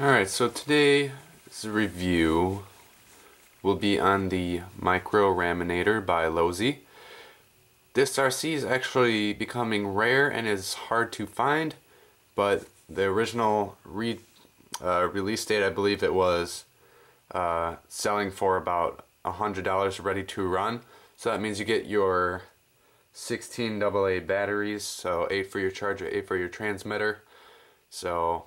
Alright, so today's review will be on the Micro Raminator by Losi. This RC is actually becoming rare and is hard to find, but the original release date, I believe it was selling for about $100 ready to run. So that means you get your 16 AA batteries, so 8 for your charger, 8 for your transmitter. So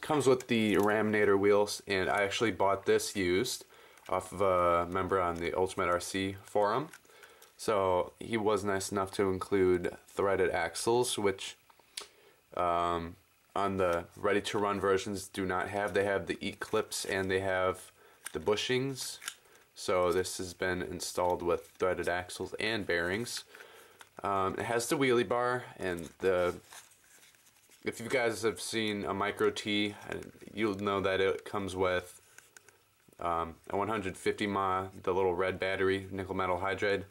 comes with the Raminator wheels, and I actually bought this used off of a member on the Ultimate RC forum. So he was nice enough to include threaded axles, which on the ready to run versions do not have. They have the E-clips and they have the bushings, so this has been installed with threaded axles and bearings. It has the wheelie bar, and the if you guys have seen a Micro-T, you'll know that it comes with a 150 mAh, the little red battery, nickel metal hydride.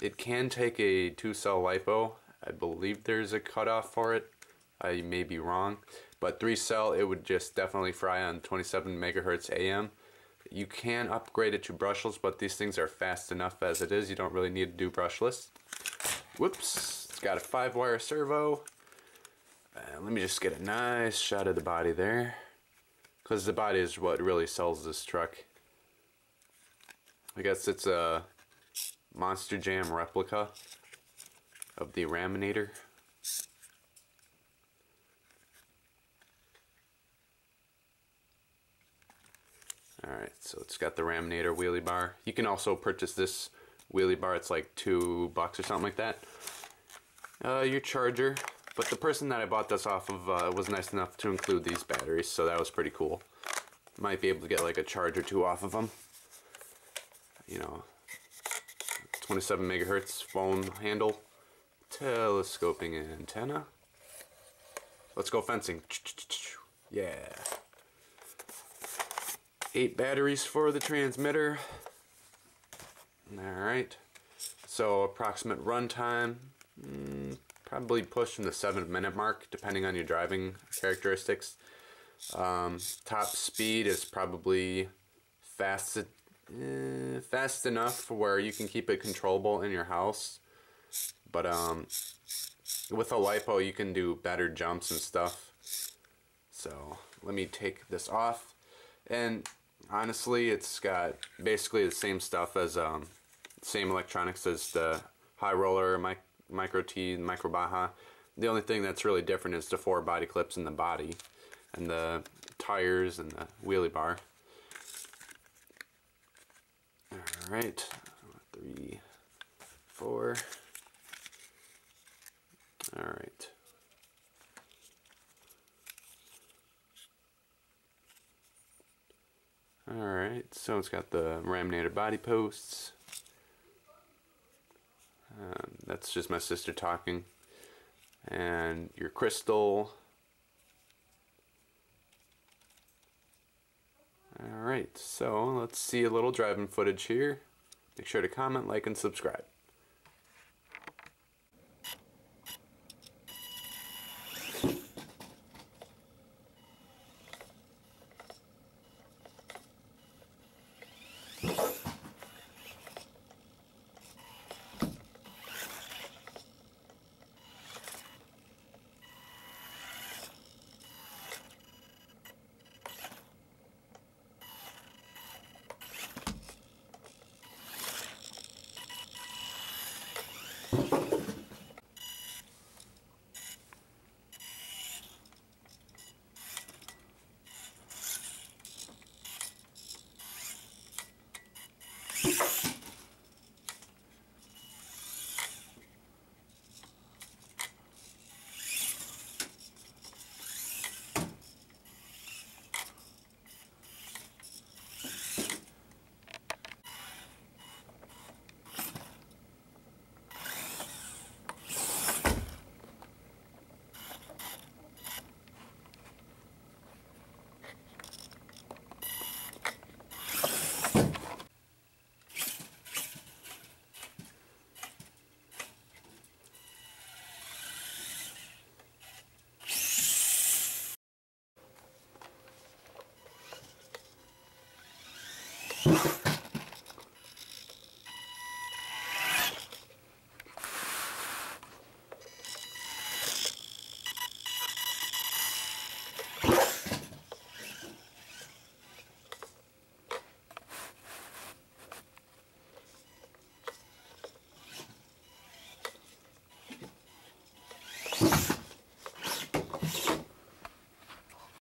It can take a 2-cell lipo. I believe there's a cutoff for it. I may be wrong. But 3-cell, it would just definitely fry on 27 MHz AM. You can upgrade it to brushless, but these things are fast enough as it is. You don't really need to do brushless. Whoops. It's got a 5-wire servo. Let me just get a nice shot of the body there, because the body is what really sells this truck. I guess it's a Monster Jam replica of the Raminator. Alright, so it's got the Raminator wheelie bar. You can also purchase this wheelie bar. It's like $2 or something like that. Your charger. But the person that I bought this off of was nice enough to include these batteries, so that was pretty cool. Might be able to get like a charge or two off of them. You know, 27 MHz phone handle, telescoping antenna. Let's go fencing. Yeah. 8 batteries for the transmitter. Alright. So, approximate runtime. Probably pushing the 7-minute mark, depending on your driving characteristics. Top speed is probably fast enough where you can keep it controllable in your house. But with a lipo, you can do better jumps and stuff. So let me take this off. And honestly, it's got basically the same stuff as same electronics as the High Roller, Micro-T, Micro Baja. The only thing that's really different is the 4 body clips in the body, and the tires and the wheelie bar. Alright, 3, 4. Alright. Alright, so it's got the Raminator body posts. That's just my sister talking. And your crystal. Alright, so let's see a little driving footage here. Make sure to comment, like, and subscribe.